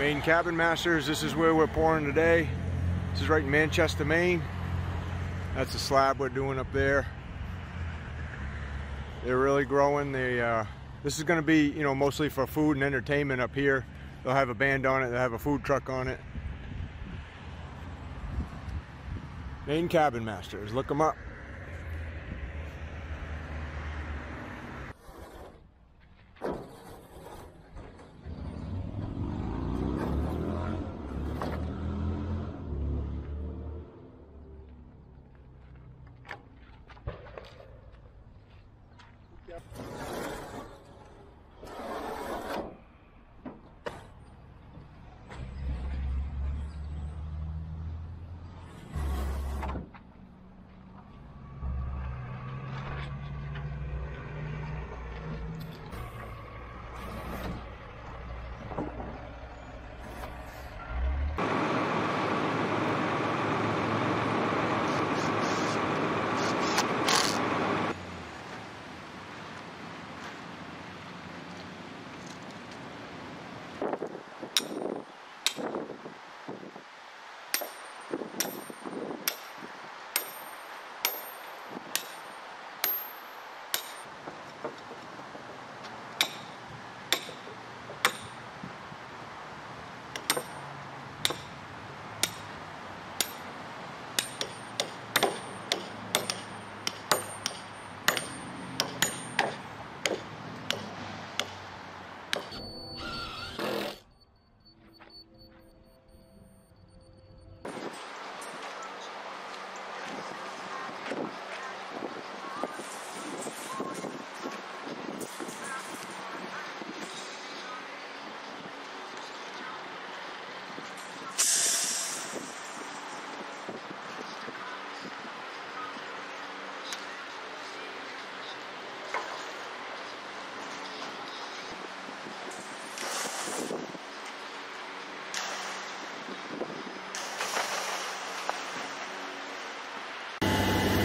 Maine Cabin Masters. This is where we're pouring today. This is right in Manchester, Maine. That's the slab we're doing up there. They're really growing. This is going to be, you know, mostly for food and entertainment up here. They'll have a band on it. They'll have a food truck on it. Maine Cabin Masters. Look them up.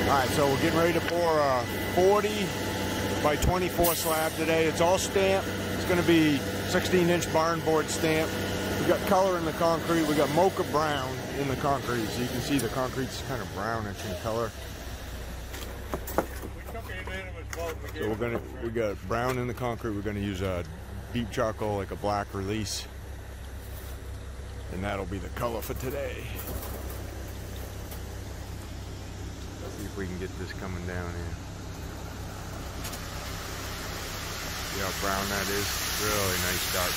All right, so we're getting ready to pour a 40 by 24 slab today. It's all stamped. It's going to be 16-inch barn board stamp. We've got color in the concrete. We've got mocha brown in the concrete. So you can see the concrete's kind of brownish in color. So we got brown in the concrete. We're going to use a deep charcoal, like a black release. And that'll be the color for today. See if we can get this coming down here. See how brown that is? Really nice dark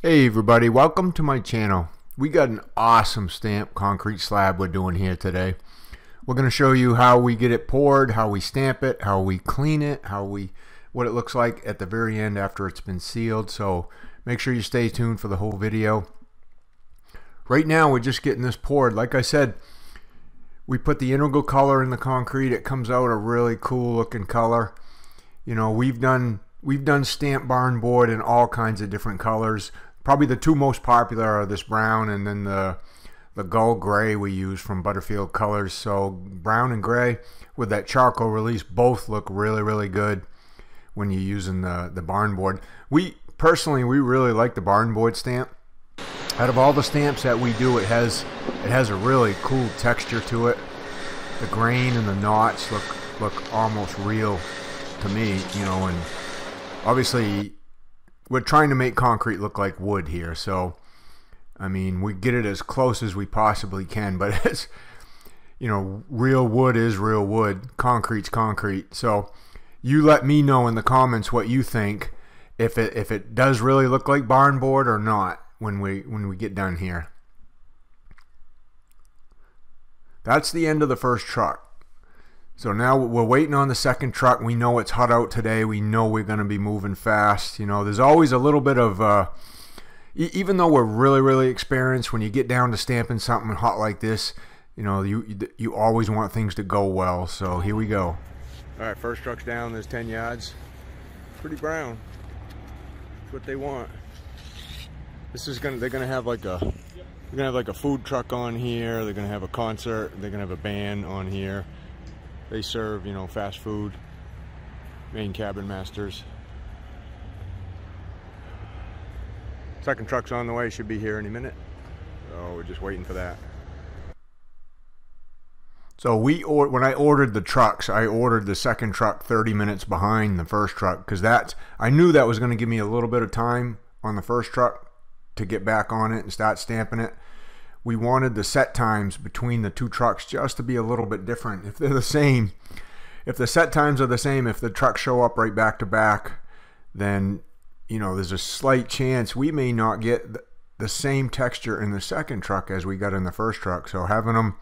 brown. Hey everybody, welcome to my channel. We got an awesome stamped concrete slab we're doing here today. We're going to show you how we get it poured, how we stamp it, how we clean it, what it looks like at the very end after it's been sealed. So make sure you stay tuned for the whole video. Right now we're just getting this poured. Like I said, we put the integral color in the concrete. It comes out a really cool looking color. You know, we've done stamped barn board in all kinds of different colors. Probably the two most popular are this brown and then the gull gray we use from Butterfield Colors. So brown and gray with that charcoal release both look really, really good when you're using the barn board. Personally, we really like the barn board stamp. Out of all the stamps that we do, it has a really cool texture to it. The grain and the knots look almost real to me, you know, and obviously we're trying to make concrete look like wood here, so I mean, we get it as close as we possibly can, but it's, you know, real wood is real wood, concrete's concrete. So you let me know in the comments what you think. If it does really look like barn board or not when we get done here. That's the end of the first truck. So now we're waiting on the second truck. We know it's hot out today. We know we're going to be moving fast. You know, there's always a little bit of even though we're really, really experienced, when you get down to stamping something hot like this, you know, you always want things to go well. So here we go. All right, first truck's down. There's 10 yards. Pretty brown. What they want. This is gonna, they're gonna have like a food truck on here. They're gonna have a concert. They're gonna have a band on here. They serve, you know, fast food. Maine Cabin Masters. Second truck's on the way, should be here any minute. So we're just waiting for that. So when I ordered the trucks, I ordered the second truck 30 minutes behind the first truck, because I knew that was going to give me a little bit of time on the first truck to get back on it and start stamping it. We wanted the set times between the two trucks just to be a little bit different. If they're the same, if the set times are the same, if the trucks show up right back to back, then you know there's a slight chance we may not get the same texture in the second truck as we got in the first truck. So having them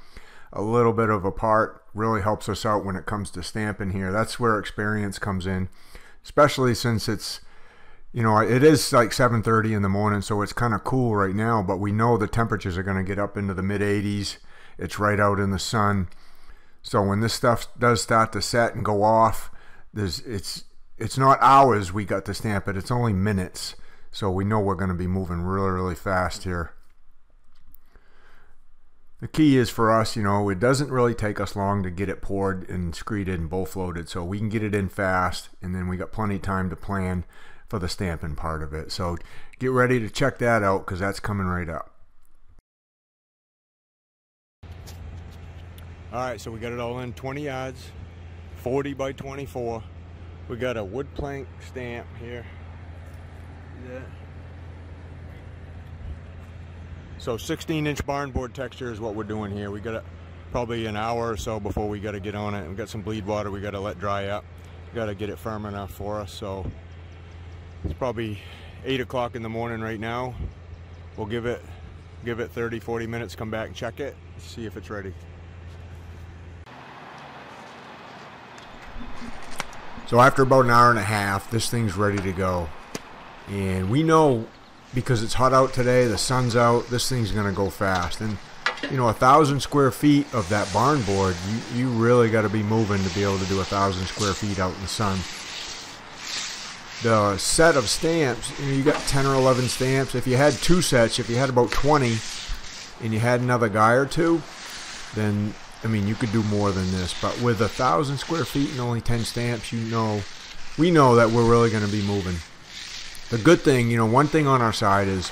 a little bit of a part really helps us out when it comes to stamping here. That's where experience comes in, especially since it's, you know, it is like 7:30 in the morning, so it's kind of cool right now, but we know the temperatures are going to get up into the mid-80s. It's right out in the sun. So when this stuff does start to set and go off, it's not hours we got to stamp it, it's only minutes. So we know we're going to be moving really, really fast here. The key is for us, you know, it doesn't really take us long to get it poured and screeded and bowl floated, so we can get it in fast, and then we got plenty of time to plan for the stamping part of it. So get ready to check that out, because that's coming right up. All right, so we got it all in 20 yards, 40 by 24. We got a wood plank stamp here. Yeah. So 16-inch barn board texture is what we're doing here. We got probably an hour or so before we got to get on it. We got some bleed water we got to let dry up. We got to get it firm enough for us. So it's probably 8 o'clock in the morning right now. We'll give it 30, 40 minutes. Come back and check it. See if it's ready. So after about an hour and a half, this thing's ready to go, and we know, because it's hot out today, the sun's out, this thing's gonna go fast. And you know, 1,000 square feet of that barn board, you really got to be moving to be able to do 1,000 square feet out in the sun. The set of stamps, you know, you got 10 or 11 stamps. If you had two sets, if you had about 20 and you had another guy or two, then I mean you could do more than this. But with 1,000 square feet and only 10 stamps, you know, we know that we're really going to be moving. The good thing, you know, one thing on our side is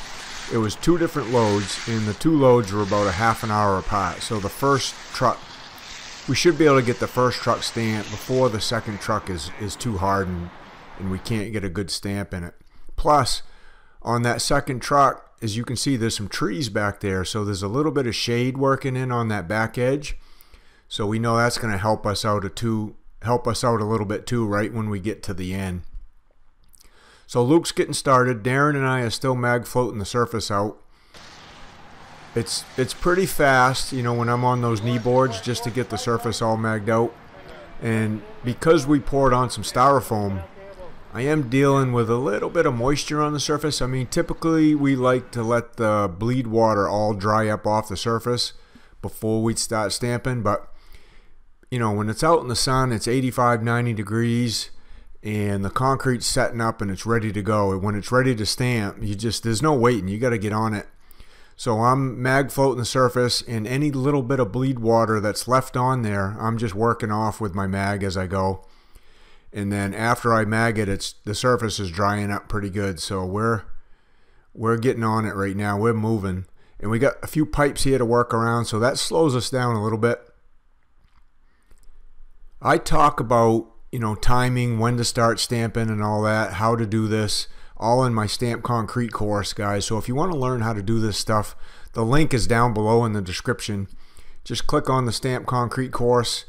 it was two different loads, and the two loads were about a half an hour apart. So the first truck, we should be able to get the first truck stamped before the second truck is too hardened and we can't get a good stamp in it. Plus, on that second truck, as you can see, there's some trees back there. So there's a little bit of shade working in on that back edge. So we know that's going to help us out a little bit too, right when we get to the end. So Luke's getting started. Darren and I are still mag floating the surface out. It's pretty fast, you know, when I'm on those knee boards, just to get the surface all magged out. And because we poured on some styrofoam, I am dealing with a little bit of moisture on the surface. I mean, typically we like to let the bleed water all dry up off the surface before we start stamping. But you know, when it's out in the sun, it's 85, 90 degrees. And the concrete's setting up and it's ready to go. And when it's ready to stamp, there's no waiting. You got to get on it. So I'm mag floating the surface, and any little bit of bleed water that's left on there, I'm just working off with my mag as I go. And then after I mag it, the surface is drying up pretty good. So we're getting on it right now. We're moving, and we got a few pipes here to work around, so that slows us down a little bit. I talk about, you know, timing, when to start stamping and all that, how to do this, all in my Stamp Concrete course, guys. So if you want to learn how to do this stuff, the link is down below in the description. Just click on the Stamp Concrete course.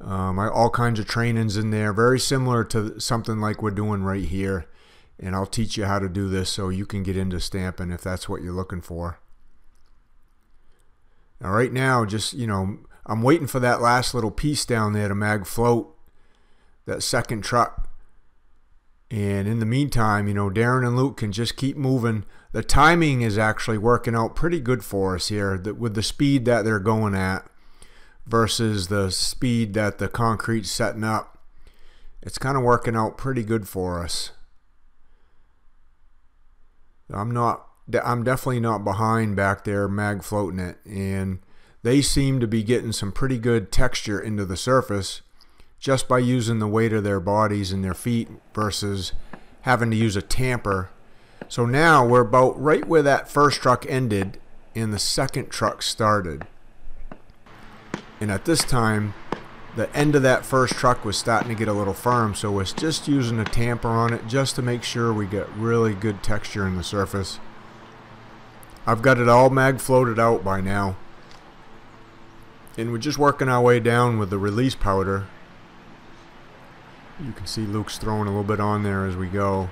All kinds of trainings in there, very similar to something like we're doing right here. And I'll teach you how to do this so you can get into stamping if that's what you're looking for. Now right now, just, you know, I'm waiting for that last little piece down there to mag float that second truck. And in the meantime, you know, Darren and Luke can just keep moving. The timing is actually working out pretty good for us here, that with the speed that they're going at versus the speed that the concrete's setting up, it's kind of working out pretty good for us. I'm definitely not behind back there mag floating it, and they seem to be getting some pretty good texture into the surface. just by using the weight of their bodies and their feet versus having to use a tamper. So now we're about right where that first truck ended and the second truck started. And at this time, the end of that first truck was starting to get a little firm, so we're just using a tamper on it just to make sure we get really good texture in the surface. I've got it all mag floated out by now, and we're just working our way down with the release powder. You can see Luke's throwing a little bit on there as we go.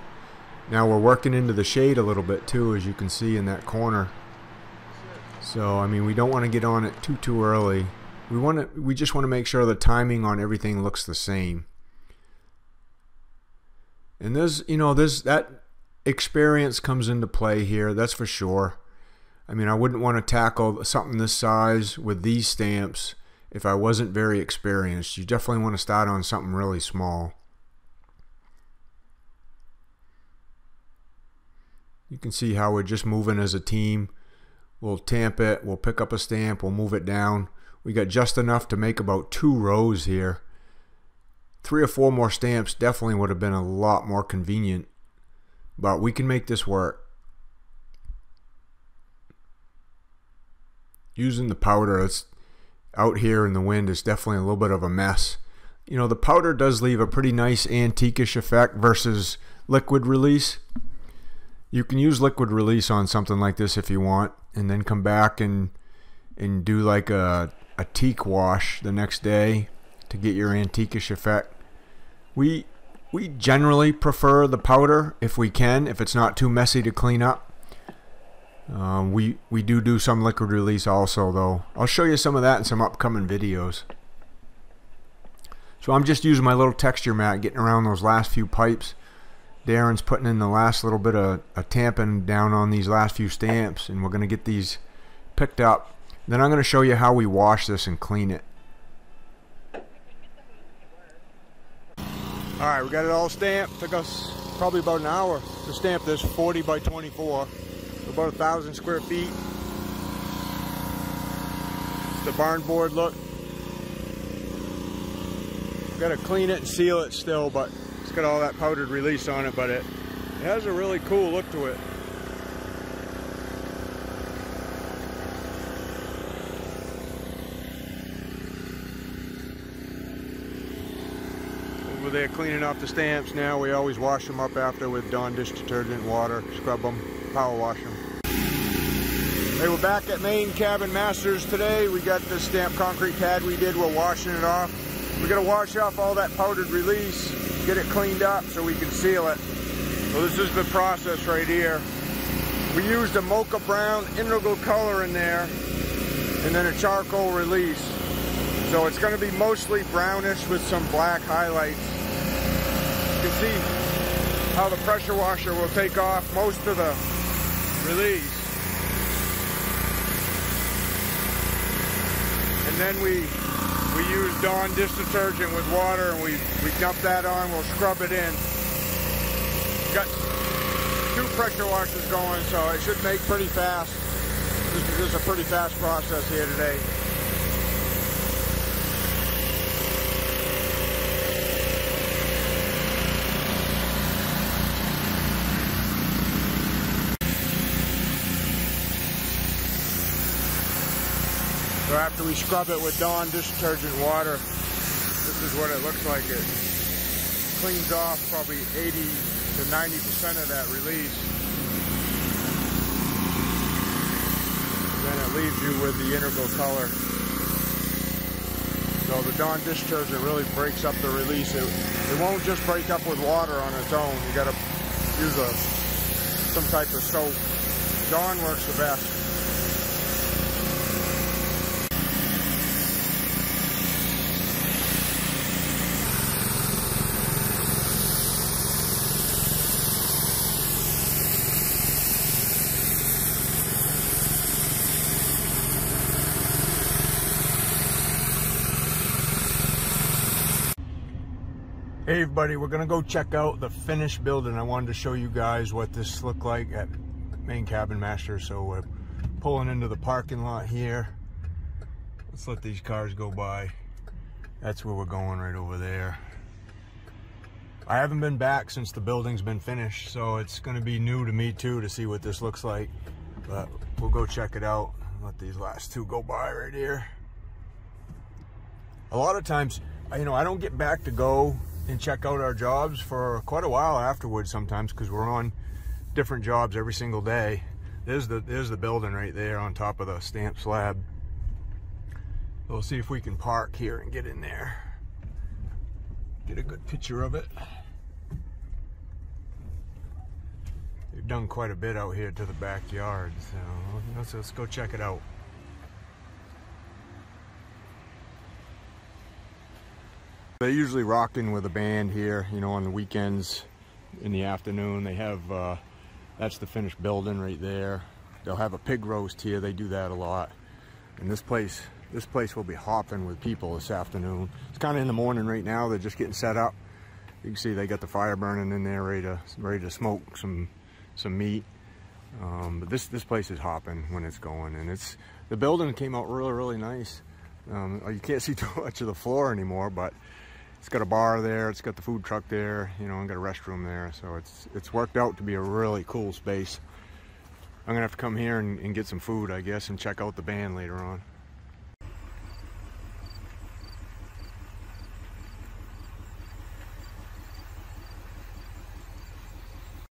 Now we're working into the shade a little bit too, as you can see in that corner. So I mean, we don't want to get on it too early. We just want to make sure the timing on everything looks the same. And that experience comes into play here, that's for sure. I mean, I wouldn't want to tackle something this size with these stamps if I wasn't very experienced. You definitely want to start on something really small. You can see how we're just moving as a team. We'll tamp it, we'll pick up a stamp, we'll move it down. We got just enough to make about 2 rows here. 3 or 4 more stamps definitely would have been a lot more convenient, but we can make this work. Using the powder, it's out here in the wind, is definitely a little bit of a mess. You know, the powder does leave a pretty nice antique-ish effect versus liquid release. You can use liquid release on something like this if you want, and then come back and do like a teak wash the next day to get your antique-ish effect. We generally prefer the powder if we can, if it's not too messy to clean up. We do some liquid release also, though. I'll show you some of that in some upcoming videos. So I'm just using my little texture mat, getting around those last few pipes. Darren's putting in the last little bit of a tamping down on these last few stamps, and we're going to get these picked up. Then I'm going to show you how we wash this and clean it. Alright, we got it all stamped. Took us probably about an hour to stamp this 40 by 24. About 1,000 square feet. It's the barn board look. We've got to clean it and seal it still, but it's got all that powdered release on it, but it has a really cool look to it. Over there cleaning off the stamps now. We always wash them up after with Dawn dish detergent, water, scrub them, power wash them. Hey, we're back at Maine Cabin Masters today. We got this stamped concrete pad we did. We're washing it off. We're going to wash off all that powdered release, get it cleaned up so we can seal it. So this is the process right here. We used a mocha brown integral color in there and then a charcoal release. So it's going to be mostly brownish with some black highlights. You can see how the pressure washer will take off most of the release, and then we use Dawn dish detergent with water, and we dump that on. We'll scrub it in. Got 2 pressure washers going, so it should make pretty fast. This is a pretty fast process here today. So after we scrub it with Dawn dish detergent water, this is what it looks like. It cleans off probably 80 to 90% of that release. Then it leaves you with the integral color. So the Dawn dish detergent really breaks up the release. It won't just break up with water on its own. You got to use some type of soap. Dawn works the best. Hey everybody, we're gonna go check out the finished building. I wanted to show you guys what this looked like at Maine Cabin Masters. So we're pulling into the parking lot here. Let's let these cars go by. That's where we're going, right over there. I haven't been back since the building's been finished, so it's gonna be new to me too to see what this looks like. But we'll go check it out. Let these last two go by right here. A lot of times, you know, I don't get back to go and check out our jobs for quite a while afterwards sometimes, because we're on different jobs every single day. There's the building right there on top of the stamp slab. We'll see if we can park here and get in there. Get a good picture of it. They've done quite a bit out here to the backyard, so let's go check it out. They're usually rocking with a band here, you know, on the weekends in the afternoon. They have, that's the finished building right there. They'll have a pig roast here. They do that a lot. And this place will be hopping with people this afternoon. It's kind of in the morning right now. They're just getting set up. You can see they got the fire burning in there, ready to smoke some meat. But this place is hopping when it's going, and the building came out really, really nice. You can't see too much of the floor anymore, but it's got a bar there, it's got the food truck there, you know, and got a restroom there. So it's worked out to be a really cool space. I'm gonna have to come here and get some food, I guess, and check out the band later on.